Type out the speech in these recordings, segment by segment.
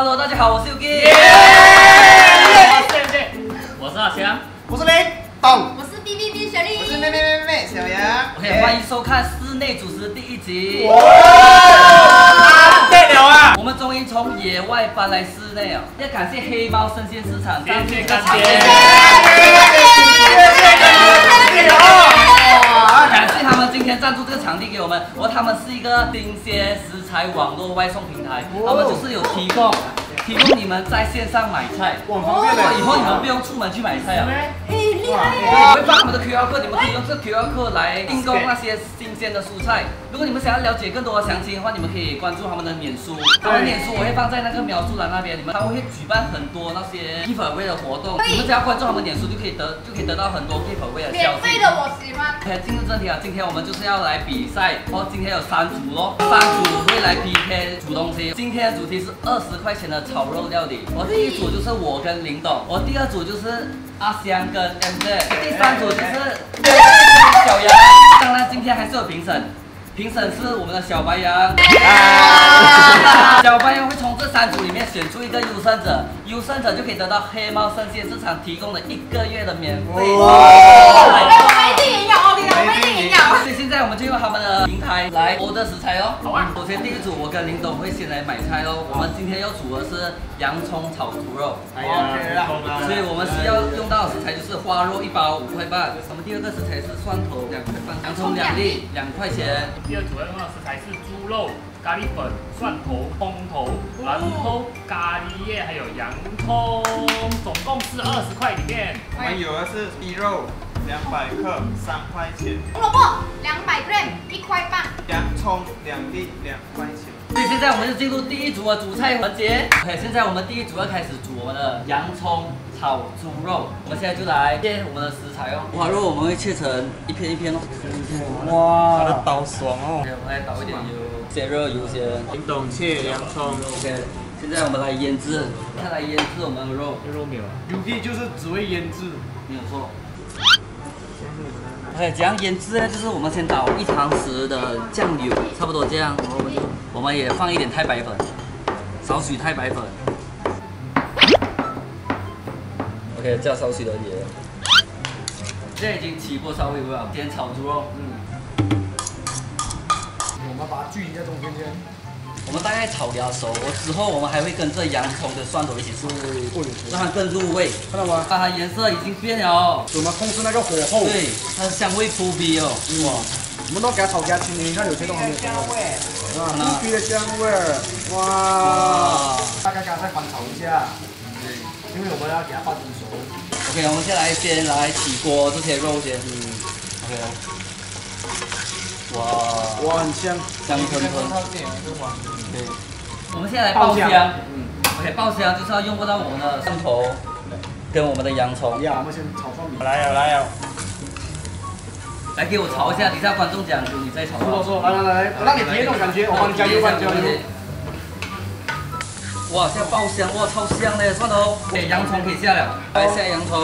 Hello， 大家好，我是 Yuki， 我是 MJ， 我是阿翔，我是雷董，我是 BBB 雪莉，我是妹小杨。OK， 欢迎收看室内主持第一集。哇，太屌啊！我们终于从野外搬来室内啊！要感谢黑猫生鲜市场，感谢。感谢他们今天赞助这个场地给我们，然后他们是一个新鲜食材网络外送平台，他们就是有提供你们在线上买菜，以后你们不用出门去买菜啊。哎，厉害！我会放他们的 QR code， 你们可以用这个 QR code 来订购那些新鲜的蔬菜。如果你们想要了解更多的详情的话，你们可以关注他们的脸书，他们脸书我会放在那个描述栏那边，他们会举办很多那些 Giveaway 的活动，你们只要关注他们脸书就可以得到很多 Giveaway 的消息。免费的我喜欢。进入正题啊，今天我们就是要来比赛，然后今天有3组咯，3组会来 PK 煮东西。今天的主题是20块钱的炒肉料理，我第1组就是我跟林董，我第2组就是阿香跟 MJ， 第3组就是小杨。当然今天还是有评审，评审是我们的小白羊，小白羊会从这3组里面选出一个优胜者，优胜者就可以得到黑猫生鲜市场提供的1个月的免费。所以现在我们就用他们的平台来order食材哦。好啊。首先第1组我跟林董会先来买菜哦。我们今天要煮的是洋葱炒猪肉。哎呀，所以我们需要用到的食材就是花肉1包5块半。我们第2个食材是蒜头2块半，洋葱2粒2块钱。第2组要用到的食材是猪肉、咖喱粉、蒜头、葱头，然后咖喱叶还有洋葱，总共是20块里面。我们有的是鸡肉。200克3块钱，胡萝卜200g1块半，洋葱2粒2块钱。所以现在我们就进入第1组的煮菜环节。OK， 现在我们第1组要开始煮我们的洋葱炒猪肉。我们现在就来切我们的食材哦。哇，肉我们会切成一片哦。哇，它的刀爽哦。我们来倒一点油，先热油先。林董切洋葱。OK。现在我们来腌制，看来腌制我们的肉。肉没有啊 ，Yuki 就是只会腌制，没有错。OK， 怎样腌制呢？就是我们先倒1汤匙的酱油，差不多这样。我们也放一点太白粉，少许太白粉。OK， 加少许的盐。现在已经起锅烧微波了，先炒猪肉。我们把它聚集在中间先。我们大概炒给它熟，之后我们还会跟这洋葱的蒜头一起煮，让它更入味，看到吗？它颜色已经变了哦，怎么控制那个火候？对，它的香味扑鼻哦。哇，我们都给它炒给它清理，看有些都还没有香味，啊，扑鼻的香味，哇！大家再翻炒一下，对，因为我们要给它翻成熟。OK， 我们先来起锅这些肉先。OK。哇，很香，香喷喷。对，我们现在来爆香。OK， 爆香就是要用到我们的蒜头跟我们的洋葱。呀，我们先炒蒜米。来了。来给我炒一下，等下观众讲究你再炒。说，来，我让你体验这种感觉，我帮你加油，哇，现在爆香，哇，超香嘞，蒜头。哎，洋葱可以下了，来下洋葱。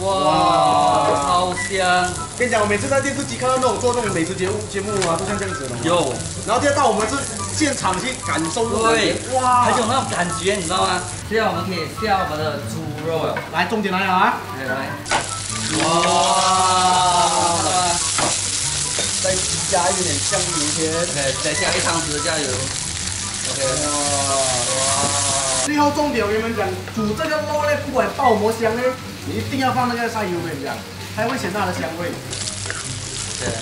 哇，超香！跟你讲，我每次在电视机看到那种做那种美食节目啊，都像这样子的。有。然后第二道我们是现场去感受的。对。哇，很有那种感觉，你知道吗？现在我们可以下我们的猪肉了。来，重点来了啊！来。哇！再加一点酱油先。OK， 再加1汤匙酱油。OK。哇！最后重点，我跟你们讲，煮这个肉类不管爆多香呢。你一定要放那个菜油，我跟你讲，才会显得它的香味。对了。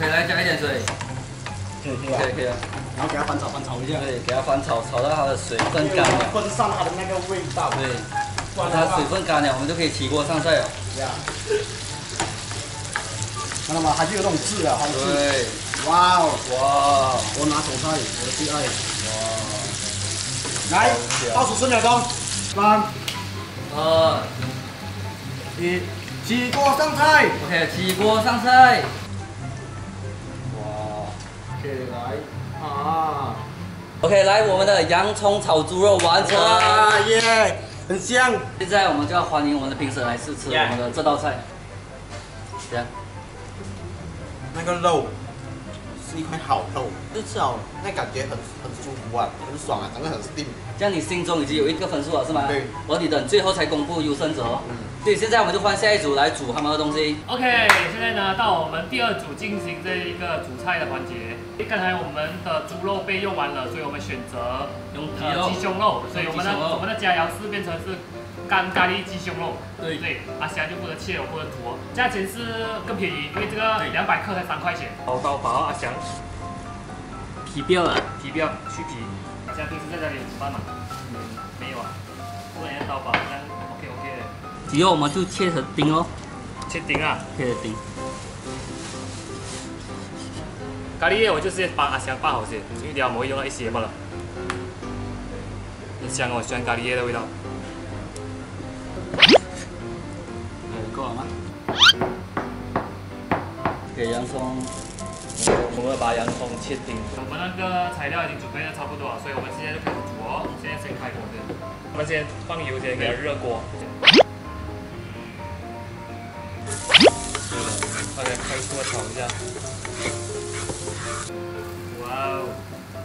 可以来加一点水。可以了。然后给它翻炒一下。对，给它翻炒，炒到它的水分干了。分散它的那个味道。对。把它水分干了，我们就可以起锅上菜了。对啊。看到吗？它就有那种汁了，好吃。对。哇！我拿手菜，我的最爱。哇！来，倒数10秒钟，3、2、1，起锅上菜。OK， 起锅上菜。哇，可以来啊。OK， 来我们的洋葱炒猪肉完成。哇耶，很香。现在我们就要欢迎我们的评审来试吃我们的这道菜。怎样？那个肉是一块好肉，就吃好那感觉很舒服啊，很爽啊，整个很 steam。这样你心中已经有一个分数了是吗？对。我你等最后才公布优胜者。嗯。所以现在我们就换下一组来煮他们的东西。OK， 现在呢到我们第二组进行这一个煮菜的环节。刚才我们的猪肉被用完了，所以我们选择用鸡胸肉，所以我们的佳肴是变成是。 干咖喱鸡胸肉，对，阿香就负责切，我负责煮，价钱是更便宜，因为这个200克才3块钱。刀刀把阿香皮掉了，皮掉去皮。阿香平时在家里煮饭吗？嗯，没有啊。不然刀把阿香 OK 的。鸡肉我们就切成丁哦，切丁啊，切成丁。咖喱叶我就直接帮阿香拌好先，因为等下我们会用到一些罢了。很香哦，我喜欢咖喱叶的味道。 够了吗？给洋葱，我们把洋葱切丁。我们那个材料已经准备的差不多了，所以我们现在就开始煮哦。现在先开锅先，我们先放油先，给它热锅。大家快速的炒一下。哇哦！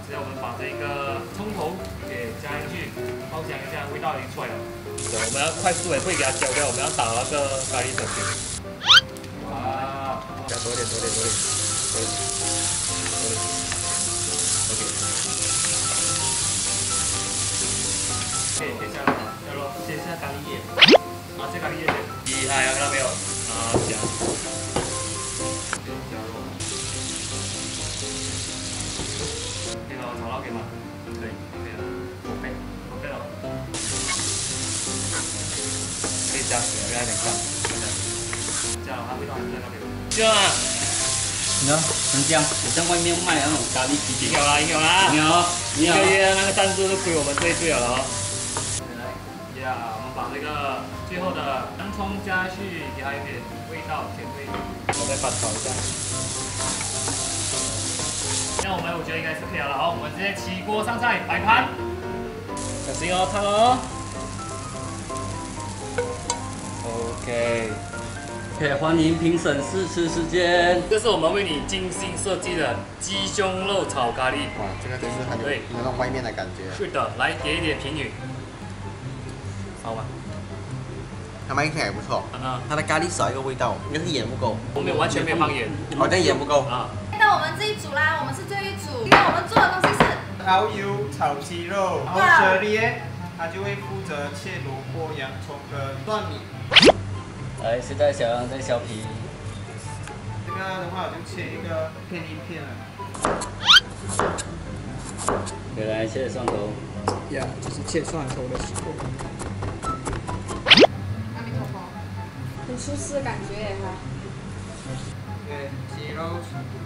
现在我们把这个葱头给加进去，爆香一下，味道已经出来了。 对，我们要快速也不会给它焦掉，我们要打那个咖喱粉先。哇，加多点。OK。OK， 等一下，要咯，先下咖喱叶。啊，这咖喱叶先。厉害啊，看到没有？啊，加。先加咯。给我炒到可以吗？可以，可以了。OK 了。 加水，不要等下。这样的话味道很正，对吧？你看，很香。我在外面卖的那种咖喱鸡腿。有啦。你好。一个月那个赞助都归我们这一队了哦。来，呀，我们把这个最后的洋葱加去，给它有点味道，甜味。我再把它炒一下。那我觉得应该是可以了。好，我们直接起锅上菜，摆盘。小心哦，烫哦。 OK， 欢迎评审试吃时间。这是我们为你精心设计的鸡胸肉炒咖喱。哇，这个真是很有那种外面的感觉。是的，来给一点评语。好吧。他们应该也不错。它的咖喱少一个味道，应该是盐不够。我们完全没放盐，好像盐不够啊。那我们这一组啦，我们是最后一组。今天我们做的东西是蚝油炒鸡肉，然后Jerry他就会负责切萝卜、洋葱和蒜米。 来，现在小杨在削皮。这个的话，我就切一个片一片了。给来切蒜头。呀，就是切蒜头的时候。阿弥陀佛，很舒适的感觉哈。对，鸡肉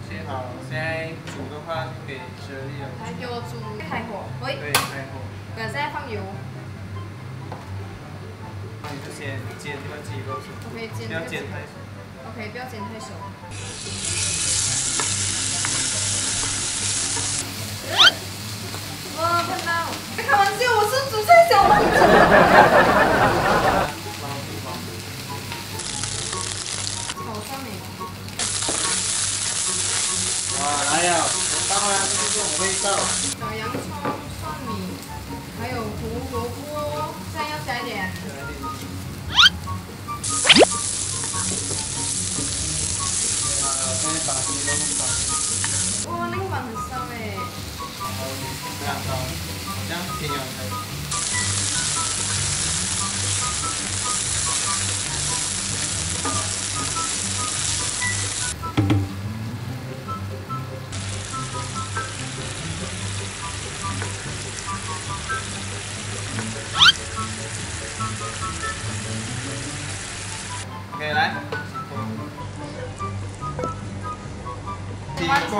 切好，现在煮的话就给水里了。来，给我煮开火。喂。对，开火。我现在放油。 你就先煎这个鸡肉，不要煎太熟。OK， 不要煎太熟。哇，看到！别开玩笑，我是煮菜小王子。炒上面。哇，来呀！当然是这种味道。小洋葱、蒜米，还有胡萝卜，这样要加一点。 哇，那个碗很香哎！这样挺好吃。OK， 来。 锅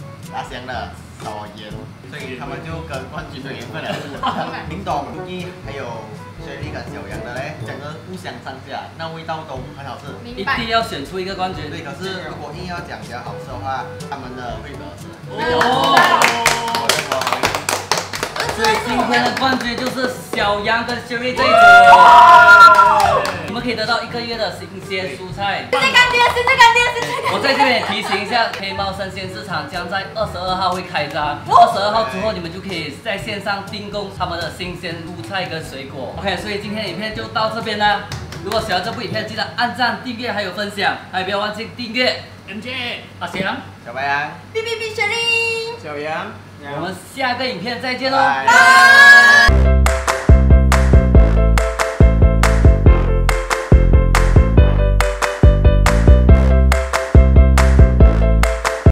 打醒了，找爷了。所以他们就更关注这一份了。林董、Yuki 还有 Jerry 跟小杨的嘞，整个互相上下，那味道都很好吃。一定要选出一个冠军。对，可是如果硬要讲比较好吃的话，他们的会得是。所以今天的冠军就是小杨跟 Jerry 这一组。 你们可以得到1个月的新鲜蔬菜。我在这边提醒一下，黑猫生鲜市场将在22号会开张。22号之后，你们就可以在线上订购他们的新鲜蔬菜跟水果。OK， 所以今天的影片就到这边啦。如果喜欢这部影片，记得按赞、订阅还有分享，还有不要忘记订阅 MJ 阿翔、小白羊、B Sherry、小杨。我们下个影片再见喽，拜拜。